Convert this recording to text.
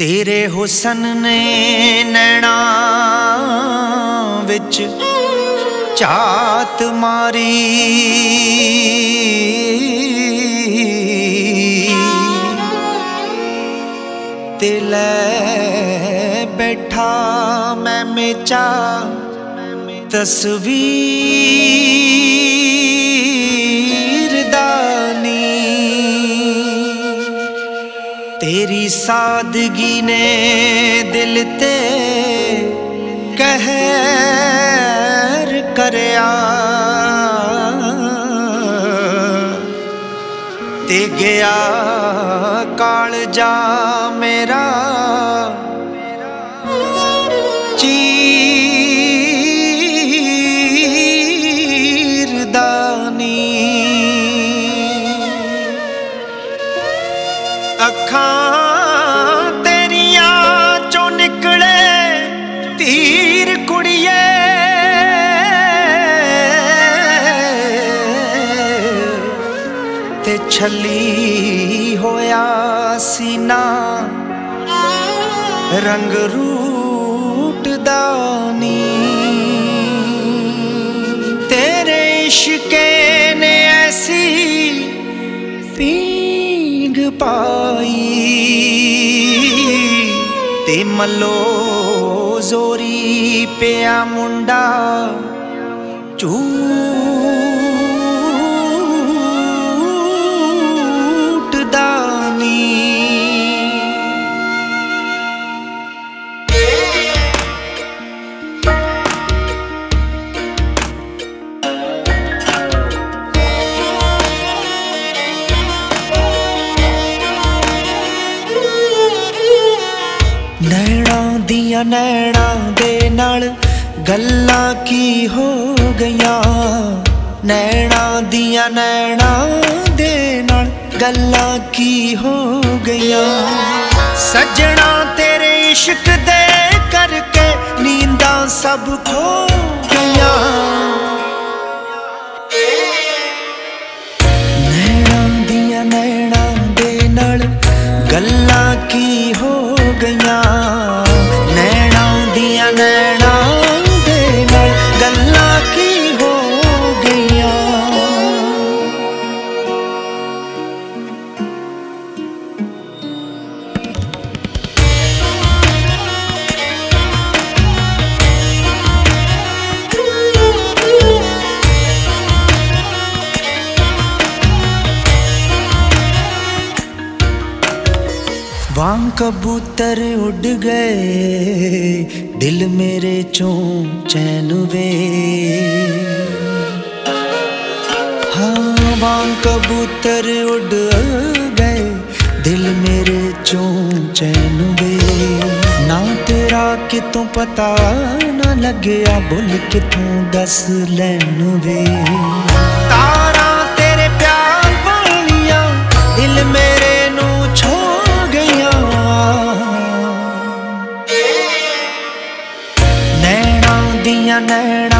तेरे हुसन ने नैना विच चात मारी, ते ले बैठा मैं मेचा तस्वीर दानी। तेरी सादगी ने दिल ते कहर करया, ते गया कालजा मेरा चीरदानी। अखां तेरिया चो निकले तीर कुड़िए, ते छली होया सीना रंग रूट दानी। तेरे इश्के ने ऐसी पींग पाई, ते मलो जोरी पिया मुंडा चूट दानी। दिया नैना दे नाल गल्ला की हो गया, नैना दिया नैना दे नाल गल्ला की हो गया। सजना तेरे इश्क दे करके नींदा सब खो गया, नैना दिया नैना दे नाल गल्ला की हो गया। नैना दे नाल गल्ला की हो गया। वांग कबूतर उड़ गए दिल मेरे चों चैन वे, हाँ वांग कबूतर उड़ गए दिल मेरे चों चैन वे। ना तेरा कितों पता ना लग्या भुल कितों दस लैन वे, तारा तेरे प्यार वालियां दिल मेरे नू छो गया। नैना